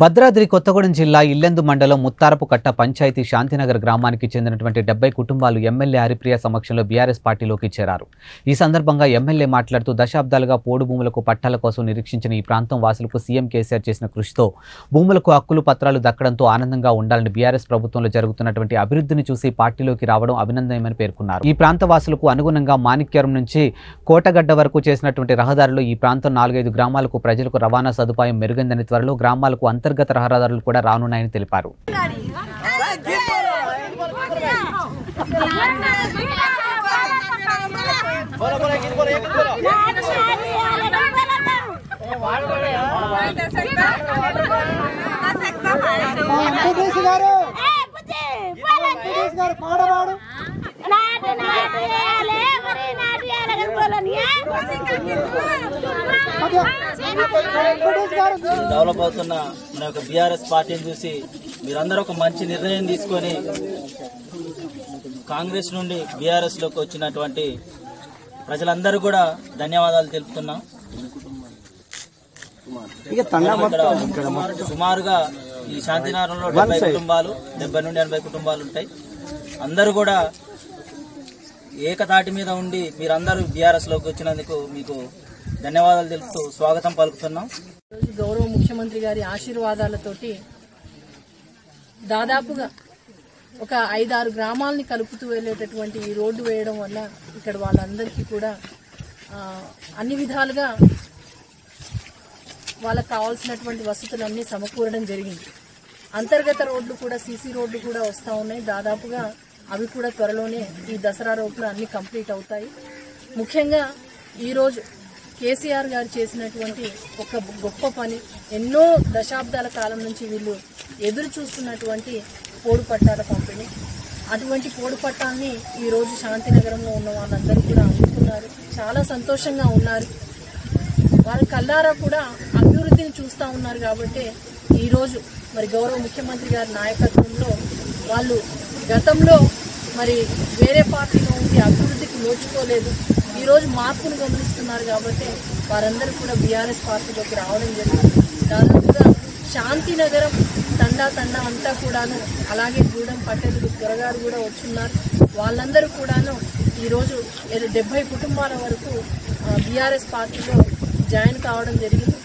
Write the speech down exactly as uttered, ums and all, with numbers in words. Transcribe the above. భద్రాద్రి కొత్తగూడెం జిల్లా ఇల్లెందు మండలం ముత్తారపు కట్ట పంచాయతీ శాంతినగర్ గ్రామానికి చెందినటువంటి డెబ్బై కుటుంబాలు ఎమ్మెల్యే హరిప్రియ సమక్షంలో బీఆర్ఎస్ పార్టీలోకి చేరారు. ఈ సందర్భంగా ఎమ్మెల్యే మాట్లాడుతూ దశాబ్దాలుగా పోడు భూములకు పట్టాల కోసం నిరీక్షించిన ఈ ప్రాంతం వాసులకు సీఎం కేసీఆర్ చేసిన కృషితో భూములకు హక్కులు పత్రాలు దక్కడంతో ఆనందంగా ఉండాలని బీఆర్ఎస్ ప్రభుత్వంలో జరుగుతున్నటువంటి అభివృద్ధిని చూసి పార్టీలోకి రావడం అభినందనీయమని పేర్కొన్నారు. ఈ ప్రాంత వాసులకు అనుగుణంగా మాణిక్యారం నుంచి కోటగడ్డ వరకు చేసినటువంటి రహదారులు ఈ ప్రాంతం నాలుగైదు గ్రామాలకు ప్రజలకు రవాణా సదుపాయం మెరుగైందని త్వరలో గ్రామాలకు అంతర్గత రహదారులు కూడా రానున్నాయని తెలిపారు. డెవలప్ అవుతున్న మన యొక్క బీఆర్ఎస్ పార్టీని చూసి మీరందరూ ఒక మంచి నిర్ణయం తీసుకొని కాంగ్రెస్ నుండి బీఆర్ఎస్లోకి వచ్చినటువంటి ప్రజలందరూ కూడా ధన్యవాదాలు తెలుపుతున్నాం. సుమారుగా ఈ శాంతినగరంలో డెబ్బై కుటుంబాలు డెబ్బై నుండి ఎనభై కుటుంబాలు ఉంటాయి. అందరూ కూడా ఏకతాటి మీద ఉండి మీరందరూ బీఆర్ఎస్లోకి వచ్చినందుకు మీకు ధన్యవాదాలు తెలుపుతూ స్వాగతం పలుకుతున్నాం. ఈరోజు గౌరవ ముఖ్యమంత్రి గారి ఆశీర్వాదాలతోటి దాదాపుగా ఒక ఐదారు గ్రామాలని కలుపుతూ వెళ్ళేటటువంటి ఈ రోడ్డు వేయడం వల్ల ఇక్కడ వాళ్ళందరికీ కూడా అన్ని విధాలుగా వాళ్ళకు కావాల్సినటువంటి వసతులన్నీ సమకూరడం జరిగింది. అంతర్గత రోడ్లు కూడా సీసీ రోడ్లు కూడా వస్తూ ఉన్నాయి. దాదాపుగా అవి కూడా త్వరలోనే ఈ దసరా రోడ్లు అన్ని కంప్లీట్ అవుతాయి. ముఖ్యంగా ఈరోజు కేసీఆర్ గారు చేసినటువంటి ఒక గొప్ప పని, ఎన్నో దశాబ్దాల కాలం నుంచి వీళ్ళు ఎదురు చూస్తున్నటువంటి పోడు పట్టాల పంపిణీ, అటువంటి పోడు పట్టాలని ఈరోజు శాంతినగరంలో ఉన్న వాళ్ళందరూ కూడా అందుకున్నారు. చాలా సంతోషంగా ఉన్నారు. వాళ్ళ కళ్ళారా కూడా అభివృద్ధిని చూస్తూ ఉన్నారు. కాబట్టి ఈరోజు మరి గౌరవ ముఖ్యమంత్రి గారి నాయకత్వంలో వాళ్ళు గతంలో మరి వేరే పార్టీలో ఉండి అభివృద్ధికి నోచుకోలేదు, ఈరోజు మార్పును గమనిస్తున్నారు. కాబట్టి వారందరూ కూడా బీఆర్ఎస్ పార్టీలోకి రావడం జరిగింది. దాదాపుగా శాంతినగరం తండా తండా అంతా కూడాను, అలాగే గూడెం పట్టెలు త్వరగారు కూడా వచ్చున్నారు. వాళ్ళందరూ కూడాను ఈరోజు డెబ్బై కుటుంబాల వరకు బీఆర్ఎస్ పార్టీలో జాయిన్ కావడం జరిగింది.